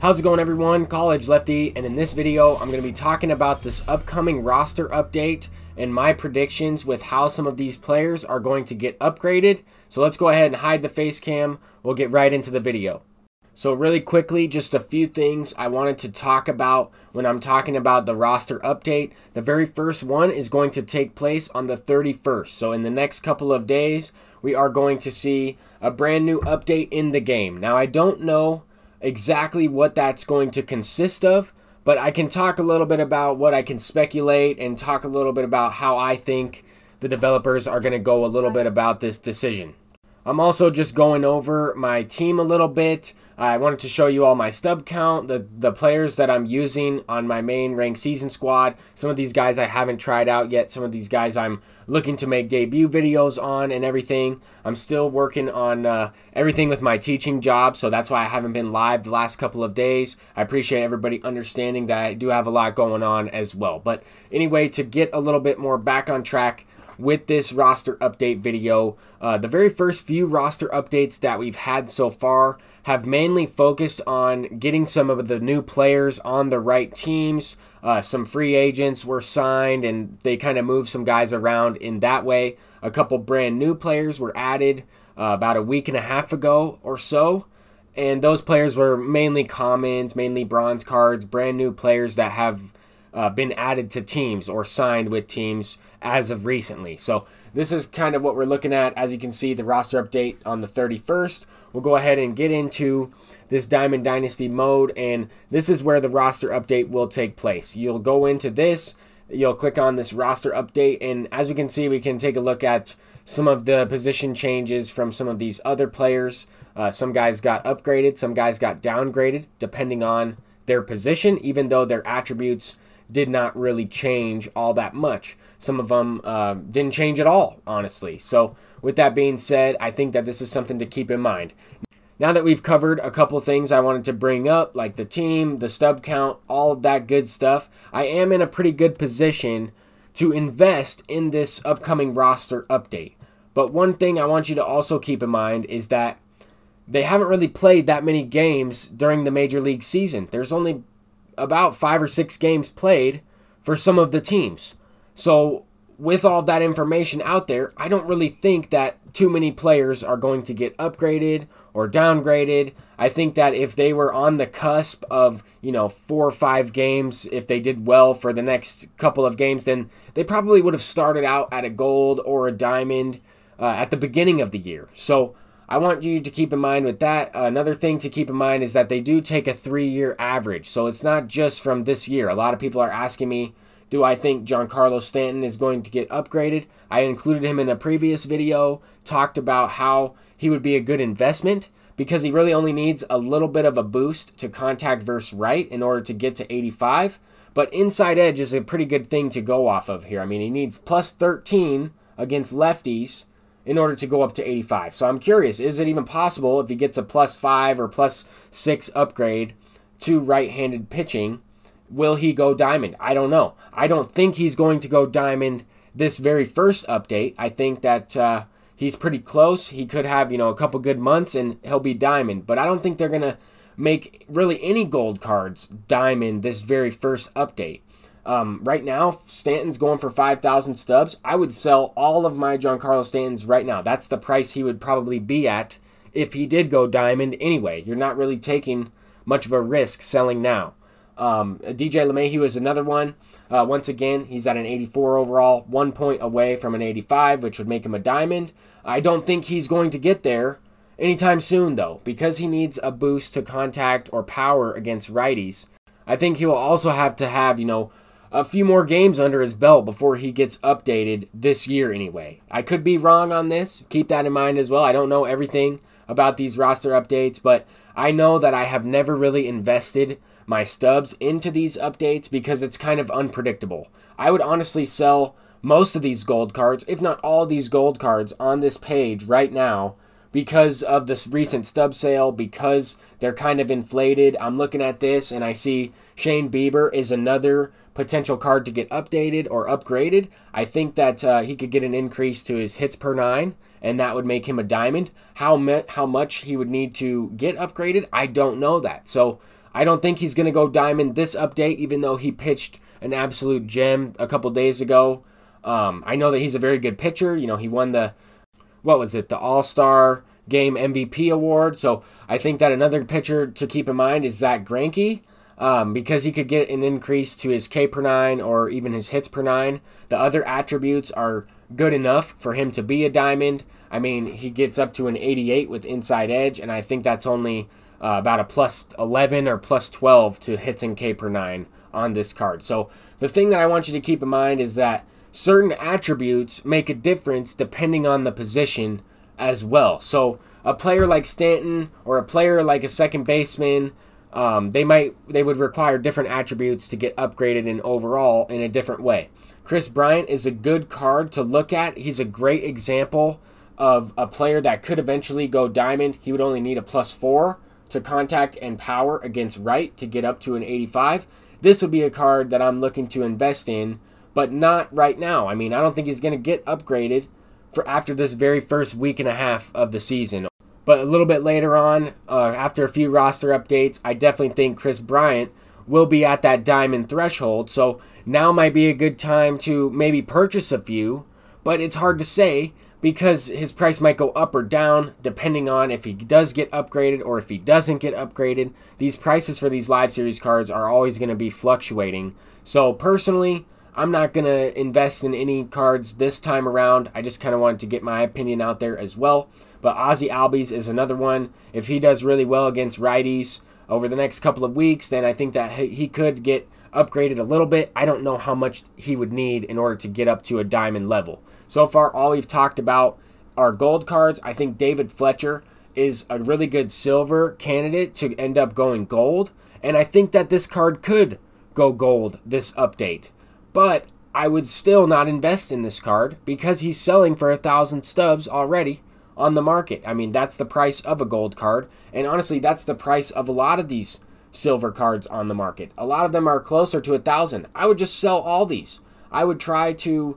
How's it going, everyone? College Lefty, and in this video I'm going to be talking about this upcoming roster update and my predictions with how some of these players are going to get upgraded. So let's go ahead and hide the face cam. We'll get right into the video. So really quickly, just a few things I wanted to talk about when I'm talking about the roster update. The very first one is going to take place on the 31st. So in the next couple of days, we are going to see a brand new update in the game. Now I don't know exactly what that's going to consist of, but I can talk a little bit about what I can speculate and talk a little bit about how I think the developers are going to go a little bit about this decision. I'm also just going over my team a little bit. I wanted to show you all my stub count, the players that I'm using on my main ranked season squad. Some of these guys I haven't tried out yet. Some of these guys I'm looking to make debut videos on and everything. I'm still working on everything with my teaching job, so that's why I haven't been live the last couple of days. I appreciate everybody understanding that I do have a lot going on as well. But anyway, to get a little bit more back on track with this roster update video, the very first few roster updates that we've had so far have mainly focused on getting some of the new players on the right teams. Some free agents were signed and they kind of moved some guys around in that way. A couple brand new players were added about a week and a half ago or so. And those players were mainly commons, mainly bronze cards, brand new players that have been added to teams or signed with teams as of recently. So this is kind of what we're looking at. As you can see, the roster update on the 31st. We'll go ahead and get into this Diamond Dynasty mode, and this is where the roster update will take place. You'll go into this, you'll click on this roster update, and as we can see, we can take a look at some of the position changes from some of these other players. Some guys got upgraded, some guys got downgraded, depending on their position, even though their attributes did not really change all that much. Some of them didn't change at all, honestly. So with that being said, I think that this is something to keep in mind. Now that we've covered a couple things I wanted to bring up, like the team, the stub count, all of that good stuff, I am in a pretty good position to invest in this upcoming roster update. But one thing I want you to also keep in mind is that they haven't really played that many games during the Major League season. There's only about 5 or 6 games played for some of the teams. So with all that information out there, I don't really think that too many players are going to get upgraded or downgraded. I think that if they were on the cusp of, you know, 4 or 5 games, if they did well for the next couple of games, then they probably would have started out at a gold or a diamond at the beginning of the year. So I want you to keep in mind with that. Another thing to keep in mind is that they do take a 3-year average. So it's not just from this year. A lot of people are asking me, do I think Giancarlo Stanton is going to get upgraded? I included him in a previous video, talked about how he would be a good investment because he really only needs a little bit of a boost to contact versus right in order to get to 85. But inside edge is a pretty good thing to go off of here. I mean, he needs plus 13 against lefties in order to go up to 85. So I'm curious, is it even possible if he gets a plus 5 or plus 6 upgrade to right-handed pitching, will he go diamond? I don't know. I don't think he's going to go diamond this very first update. I think that he's pretty close. He could have, you know, a couple good months and he'll be diamond, but I don't think they're going to make really any gold cards diamond this very first update. Right now, Stanton's going for 5,000 stubs. I would sell all of my Giancarlo Stantons right now. That's the price he would probably be at if he did go diamond anyway. You're not really taking much of a risk selling now. DJ LeMahieu is another one. Once again, he's at an 84 overall, 1 point away from an 85, which would make him a diamond. I don't think he's going to get there anytime soon, though, because he needs a boost to contact or power against righties. I think he will also have to have, you know, a few more games under his belt before he gets updated this year anyway. I could be wrong on this. Keep that in mind as well. I don't know everything about these roster updates, but I know that I have never really invested my stubs into these updates because it's kind of unpredictable. I would honestly sell most of these gold cards, if not all these gold cards on this page right now, because of this recent stub sale, because they're kind of inflated. I'm looking at this and I see Shane Bieber is another potential card to get updated or upgraded. I think that he could get an increase to his hits per 9, and that would make him a diamond. How much he would need to get upgraded, I don't know that. So I don't think he's going to go diamond this update, even though he pitched an absolute gem a couple days ago. I know that he's a very good pitcher. You know, he won the, what was it, the All-Star Game MVP award. So I think that another pitcher to keep in mind is Zach Greinke, because he could get an increase to his K per nine or even his hits per nine. The other attributes are good enough for him to be a diamond. I mean, he gets up to an 88 with inside edge, and I think that's only about a plus 11 or plus 12 to hits and K per nine on this card. So the thing that I want you to keep in mind is that certain attributes make a difference depending on the position as well. So a player like Stanton or a player like a second baseman, they would require different attributes to get upgraded in overall in a different way. Chris Bryant is a good card to look at. He's a great example of a player that could eventually go diamond. He would only need a plus 4 to contact and power against right to get up to an 85. This would be a card that I'm looking to invest in, but not right now. I mean, I don't think he's going to get upgraded for after this very first week and a half of the season. But a little bit later on, after a few roster updates, I definitely think Chris Bryant will be at that diamond threshold. So now might be a good time to maybe purchase a few, but it's hard to say because his price might go up or down depending on if he does get upgraded or if he doesn't get upgraded. These prices for these live series cards are always going to be fluctuating. So personally, I'm not going to invest in any cards this time around. I just kind of wanted to get my opinion out there as well. But Ozzie Albies is another one. If he does really well against righties over the next couple of weeks, then I think that he could get upgraded a little bit. I don't know how much he would need in order to get up to a diamond level. So far, all we've talked about are gold cards. I think David Fletcher is a really good silver candidate to end up going gold. And I think that this card could go gold this update. But I would still not invest in this card because he's selling for 1,000 stubs already on the market. I mean, that's the price of a gold card. And honestly, that's the price of a lot of these silver cards on the market. A lot of them are closer to 1,000. I would just sell all these. I would try to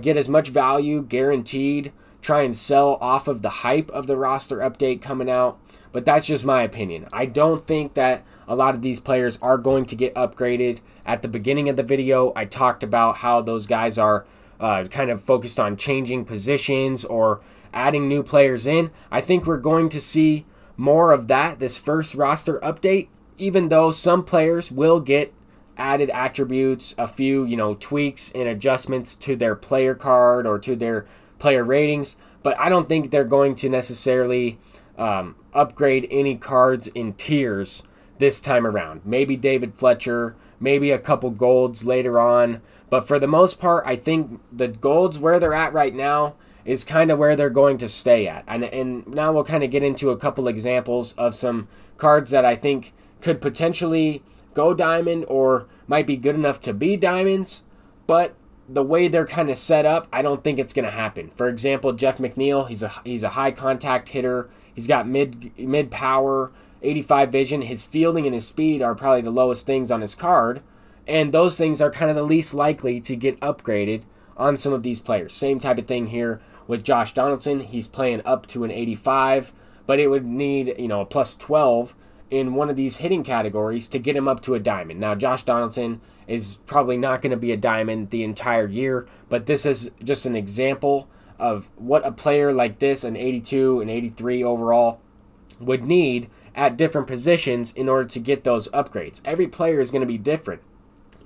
get as much value guaranteed, try and sell off of the hype of the roster update coming out. But that's just my opinion. I don't think that a lot of these players are going to get upgraded. At the beginning of the video, I talked about how those guys are kind of focused on changing positions or adding new players in. I think we're going to see more of that this first roster update, even though some players will get added attributes, a few, you know, tweaks and adjustments to their player card or to their player ratings. But I don't think they're going to necessarily upgrade any cards in tiers this time around. Maybe David Fletcher, maybe a couple golds later on. But for the most part, I think the golds where they're at right now is kind of where they're going to stay at. And now we'll kind of get into a couple examples of some cards that I think could potentially go diamond or might be good enough to be diamonds. But the way they're kind of set up, I don't think it's going to happen. For example, Jeff McNeil, he's a high contact hitter. He's got mid power, 85 vision. His fielding and his speed are probably the lowest things on his card, and those things are kind of the least likely to get upgraded on some of these players. Same type of thing here with Josh Donaldson. He's playing up to an 85, but it would need, you know, a plus 12 in one of these hitting categories to get him up to a diamond. Now, Josh Donaldson is probably not going to be a diamond the entire year, but this is just an example of what a player like this, an 82, an 83 overall, would need at different positions in order to get those upgrades. Every player is going to be different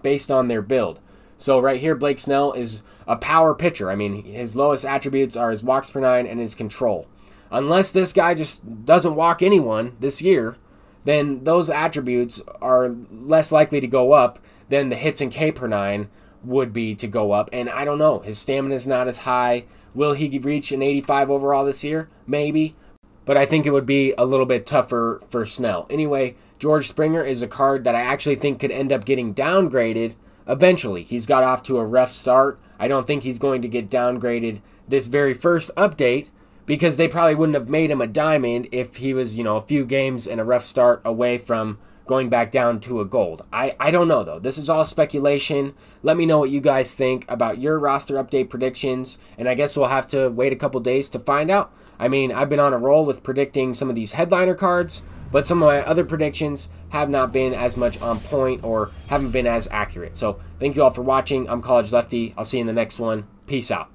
based on their build. So right here, Blake Snell is a power pitcher. I mean, his lowest attributes are his walks per nine and his control. Unless this guy just doesn't walk anyone this year, then those attributes are less likely to go up than the hits and K per nine would be to go up. And I don't know, his stamina is not as high. Will he reach an 85 overall this year? Maybe. But I think it would be a little bit tougher for Snell. Anyway, George Springer is a card that I actually think could end up getting downgraded eventually. He's got off to a rough start. I don't think he's going to get downgraded this very first update because they probably wouldn't have made him a diamond if he was, you know, a few games and a rough start away from going back down to a gold. I don't know, though. This is all speculation. Let me know what you guys think about your roster update predictions, and I guess we'll have to wait a couple days to find out. I mean, I've been on a roll with predicting some of these headliner cards, But some of my other predictions have not been as much on point or haven't been as accurate. So thank you all for watching. I'm College Lefty. I'll see you in the next one. Peace out.